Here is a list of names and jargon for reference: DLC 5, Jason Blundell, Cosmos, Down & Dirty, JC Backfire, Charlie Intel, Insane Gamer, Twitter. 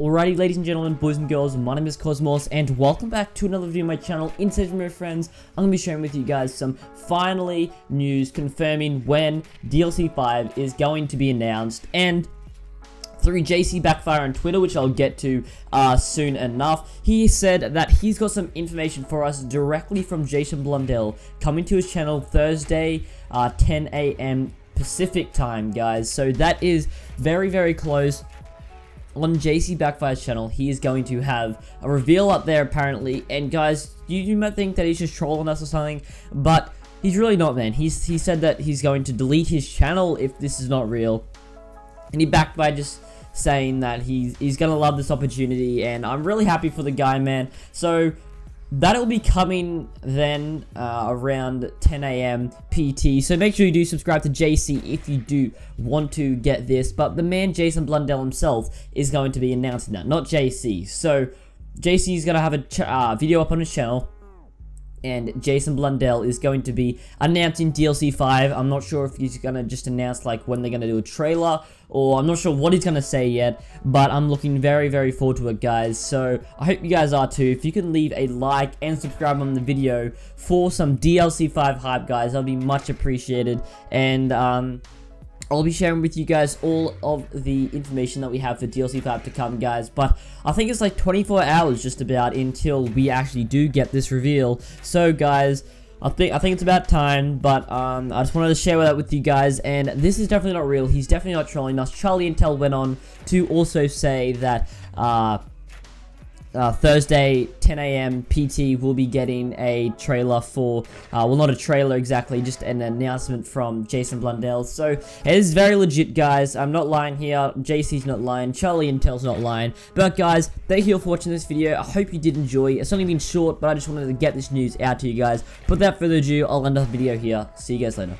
Alrighty, ladies and gentlemen, boys and girls, my name is Cosmos, and welcome back to another video on my channel, Insane Gamer friends. I'm going to be sharing with you guys some finally news confirming when DLC 5 is going to be announced, and through JC Backfire on Twitter, which I'll get to soon enough, he said that he's got some information for us directly from Jason Blundell, coming to his channel Thursday, 10 AM Pacific time, guys. So that is very, very close. On JC Backfire's channel, he is going to have a reveal up there, apparently. And guys, you might think that he's just trolling us or something, but he's really not, man. He said that he's going to delete his channel if this is not real, and he backed by just saying that he's gonna love this opportunity, and I'm really happy for the guy, man. So that'll be coming then around 10 AM PT, so make sure you do subscribe to JC if you do want to get this. But the man Jason Blundell himself is going to be announcing that, not JC. So JC is gonna have a video up on his channel, and Jason Blundell is going to be announcing DLC 5. I'm not sure if he's going to just announce like when they're going to do a trailer, or I'm not sure what he's going to say yet, but I'm looking very, very forward to it, guys. So I hope you guys are too. If you can leave a like and subscribe on the video for some DLC 5 hype, guys, that'll be much appreciated. And I'll be sharing with you guys all of the information that we have for DLC 5 to come, guys. But I think it's like 24 hours just about until we actually do get this reveal. So guys, I think it's about time. But I just wanted to share that with you guys. And this is definitely not real. He's definitely not trolling us. Charlie Intel went on to also say that Thursday 10 AM PT will be getting a trailer for well, not a trailer exactly, just an announcement from Jason Blundell. So it is very legit, guys. I'm not lying here. JC's not lying, Charlie Intel's not lying. But guys, thank you all for watching this video. I hope you did enjoy. It's only been short, but I just wanted to get this news out to you guys. But without further ado, I'll end the video here. See you guys later.